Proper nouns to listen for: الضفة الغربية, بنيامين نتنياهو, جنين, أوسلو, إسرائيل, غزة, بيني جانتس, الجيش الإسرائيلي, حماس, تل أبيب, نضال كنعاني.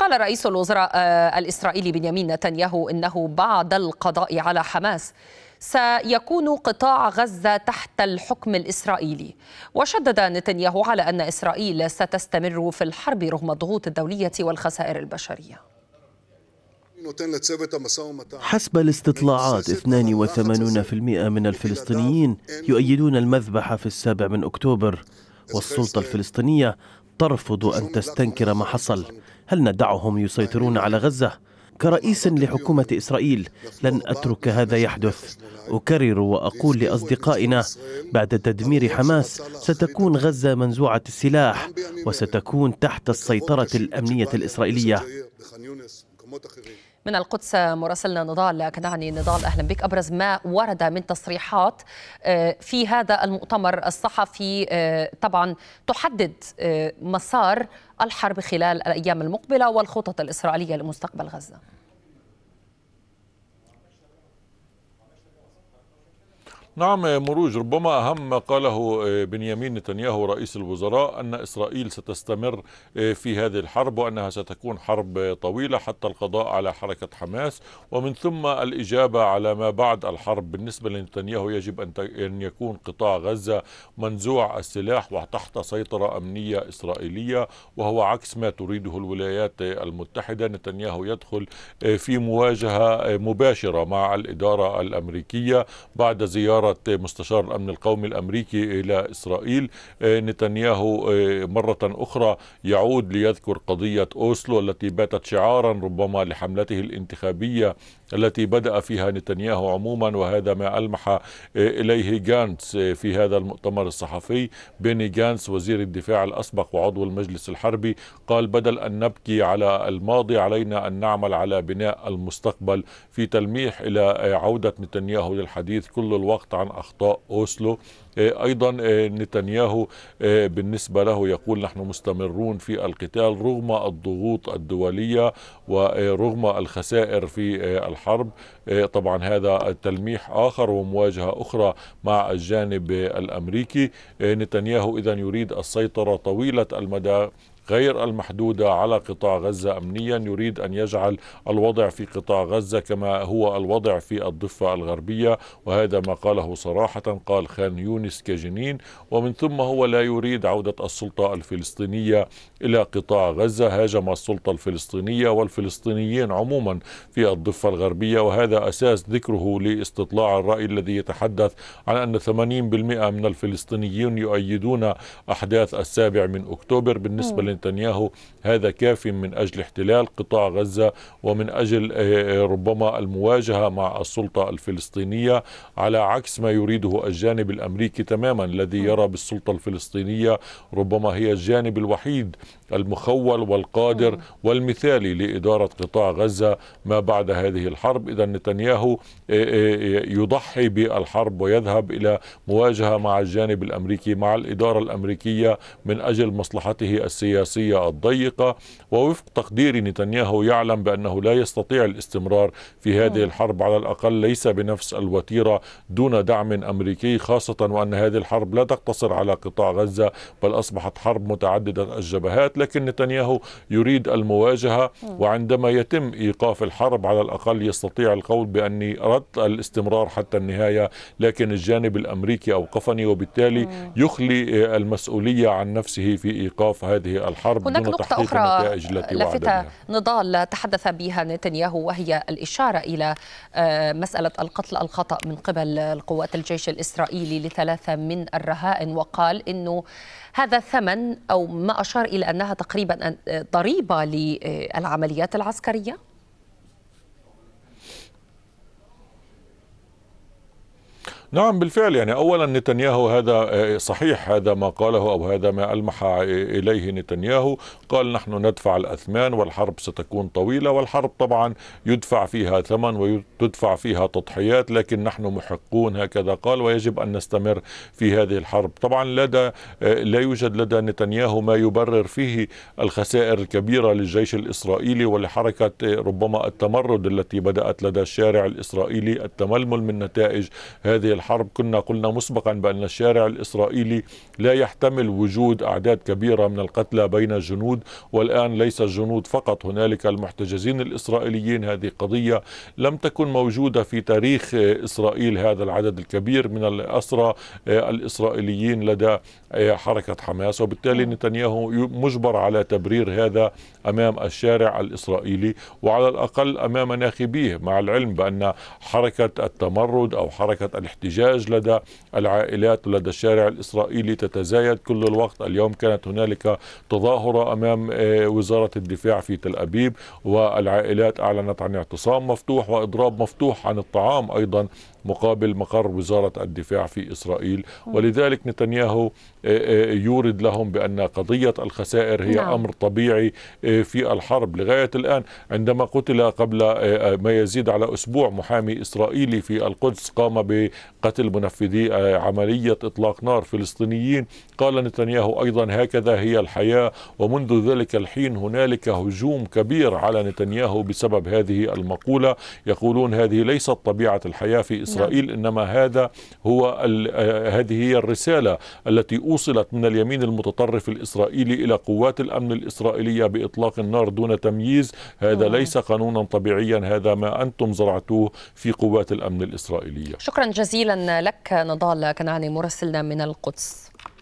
قال رئيس الوزراء الإسرائيلي بنيامين نتنياهو إنه بعد القضاء على حماس سيكون قطاع غزة تحت الحكم الإسرائيلي. وشدد نتنياهو على أن إسرائيل ستستمر في الحرب رغم الضغوط الدولية والخسائر البشرية. حسب الاستطلاعات 82% من الفلسطينيين يؤيدون المذبحة في 7 أكتوبر، والسلطة الفلسطينية ترفض أن تستنكر ما حصل. هل ندعهم يسيطرون على غزة؟ كرئيس لحكومة إسرائيل لن أترك هذا يحدث. أكرر وأقول لأصدقائنا بعد تدمير حماس ستكون غزة منزوعة السلاح وستكون تحت السيطرة الأمنية الإسرائيلية. من القدس مراسلنا نضال كنعاني. نضال، أهلا بك. أبرز ما ورد من تصريحات في هذا المؤتمر الصحفي طبعا تحدد مسار الحرب خلال الأيام المقبلة والخطط الإسرائيلية لمستقبل غزة. نعم مروج، ربما أهم ما قاله بنيامين نتنياهو رئيس الوزراء أن إسرائيل ستستمر في هذه الحرب وأنها ستكون حرب طويلة حتى القضاء على حركة حماس، ومن ثم الإجابة على ما بعد الحرب. بالنسبة لنتنياهو يجب أن يكون قطاع غزة منزوع السلاح وتحت سيطرة أمنية إسرائيلية، وهو عكس ما تريده الولايات المتحدة. نتنياهو يدخل في مواجهة مباشرة مع الإدارة الأمريكية بعد زيارة مستشار الأمن القومي الأمريكي إلى إسرائيل. نتنياهو مرة أخرى يعود ليذكر قضية أوسلو التي باتت شعارا ربما لحملته الانتخابية التي بدأ فيها نتنياهو عموما، وهذا ما ألمح إليه جانتس في هذا المؤتمر الصحفي. بيني جانتس وزير الدفاع الأسبق وعضو المجلس الحربي قال: بدل أن نبكي على الماضي علينا أن نعمل على بناء المستقبل، في تلميح إلى عودة نتنياهو للحديث كل الوقت عن أخطاء أوسلو. أيضا نتنياهو بالنسبة له يقول: نحن مستمرون في القتال رغم الضغوط الدولية ورغم الخسائر في الحرب. طبعا هذا تلميح آخر ومواجهة أخرى مع الجانب الأمريكي. نتنياهو إذن يريد السيطرة طويلة المدى غير المحدودة على قطاع غزة أمنيا، يريد أن يجعل الوضع في قطاع غزة كما هو الوضع في الضفة الغربية، وهذا ما قاله صراحة. قال خان يونس كجنين، ومن ثم هو لا يريد عودة السلطة الفلسطينية إلى قطاع غزة. هاجم السلطة الفلسطينية والفلسطينيين عموما في الضفة الغربية، وهذا أساس ذكره لاستطلاع الرأي الذي يتحدث عن أن 80% من الفلسطينيين يؤيدون أحداث 7 أكتوبر. بالنسبة نتنياهو هذا كاف من أجل احتلال قطاع غزة ومن أجل ربما المواجهة مع السلطة الفلسطينية، على عكس ما يريده الجانب الأمريكي تماما، الذي يرى بالسلطة الفلسطينية ربما هي الجانب الوحيد المخول والقادر والمثالي لإدارة قطاع غزة ما بعد هذه الحرب. إذا نتنياهو يضحي بالحرب ويذهب إلى مواجهة مع الجانب الأمريكي مع الإدارة الأمريكية من أجل مصلحته السياسية الضيقة. ووفق تقدير نتنياهو يعلم بأنه لا يستطيع الاستمرار في هذه الحرب، على الأقل ليس بنفس الوتيرة، دون دعم أمريكي، خاصة وأن هذه الحرب لا تقتصر على قطاع غزة بل أصبحت حرب متعددة الجبهات. لكن نتنياهو يريد المواجهة، وعندما يتم إيقاف الحرب على الأقل يستطيع القول بأني أردت الاستمرار حتى النهاية، لكن الجانب الأمريكي أوقفني، وبالتالي يخلي المسؤولية عن نفسه في إيقاف هذه الحرب. هناك نقطة أخرى لافتة نضال تحدث بها نتنياهو، وهي الإشارة إلى مسألة القتل الخطأ من قبل القوات الجيش الإسرائيلي ل3 من الرهائن، وقال إنه هذا ثمن أو ما أشار إلى أنها تقريبا ضريبة للعمليات العسكرية. نعم بالفعل، يعني أولا نتنياهو هذا صحيح، هذا ما قاله أو هذا ما ألمح إليه نتنياهو. قال نحن ندفع الأثمان والحرب ستكون طويلة، والحرب طبعا يدفع فيها ثمن ويدفع فيها تضحيات، لكن نحن محقون، هكذا قال، ويجب أن نستمر في هذه الحرب. طبعا لا يوجد لدى نتنياهو ما يبرر فيه الخسائر الكبيرة للجيش الإسرائيلي ولحركة ربما التمرد التي بدأت لدى الشارع الإسرائيلي، التململ من نتائج هذه الحرب كنا قلنا مسبقا بأن الشارع الإسرائيلي لا يحتمل وجود أعداد كبيرة من القتلى بين الجنود، والآن ليس الجنود فقط، هنالك المحتجزين الإسرائيليين. هذه قضية لم تكن موجودة في تاريخ إسرائيل، هذا العدد الكبير من الأسرى الإسرائيليين لدى حركة حماس، وبالتالي نتنياهو مجبر على تبرير هذا أمام الشارع الإسرائيلي وعلى الأقل أمام ناخبيه، مع العلم بأن حركة التمرد أو حركة الاحتجاج لدى العائلات ولدى الشارع الإسرائيلي تتزايد كل الوقت. اليوم كانت هنالك تظاهرة أمام وزارة الدفاع في تل أبيب، والعائلات أعلنت عن اعتصام مفتوح وإضراب مفتوح عن الطعام أيضا مقابل مقر وزارة الدفاع في إسرائيل. ولذلك نتنياهو يورد لهم بأن قضية الخسائر هي أمر طبيعي في الحرب. لغاية الآن عندما قتل قبل ما يزيد على أسبوع محامي إسرائيلي في القدس قام بقتل منفذي عملية إطلاق نار فلسطينيين، قال نتنياهو أيضا هكذا هي الحياة. ومنذ ذلك الحين هنالك هجوم كبير على نتنياهو بسبب هذه المقولة، يقولون هذه ليست طبيعة الحياة في إسرائيل، إنما هذا هو هذه هي الرسالة التي أوصلت من اليمين المتطرف الإسرائيلي إلى قوات الأمن الإسرائيلية بإطلاق النار دون تمييز. هذا ليس قانونا طبيعيا، هذا ما أنتم زرعتوه في قوات الأمن الإسرائيلية. شكرا جزيلا لك نضال كنعاني مراسلنا من القدس.